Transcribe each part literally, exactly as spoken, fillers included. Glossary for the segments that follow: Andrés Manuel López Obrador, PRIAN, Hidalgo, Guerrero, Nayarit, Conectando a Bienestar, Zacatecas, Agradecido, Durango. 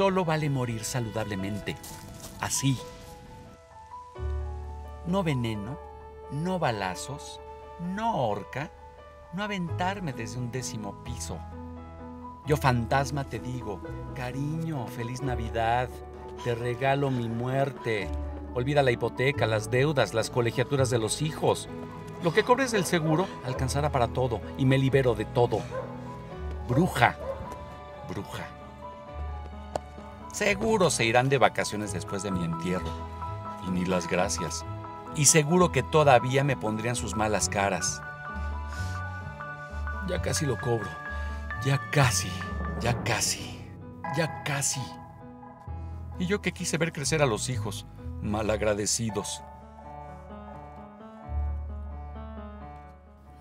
Solo vale morir saludablemente. Así. No veneno, no balazos, no horca, no aventarme desde un décimo piso. Yo, fantasma, te digo, cariño, feliz Navidad, te regalo mi muerte. Olvida la hipoteca, las deudas, las colegiaturas de los hijos. Lo que cobres del seguro alcanzará para todo y me libero de todo. Bruja, bruja. Seguro se irán de vacaciones después de mi entierro. Y ni las gracias. Y seguro que todavía me pondrían sus malas caras. Ya casi lo cobro. Ya casi, ya casi, ya casi. Y yo que quise ver crecer a los hijos, malagradecidos.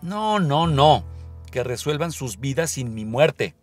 No, no, no. Que resuelvan sus vidas sin mi muerte.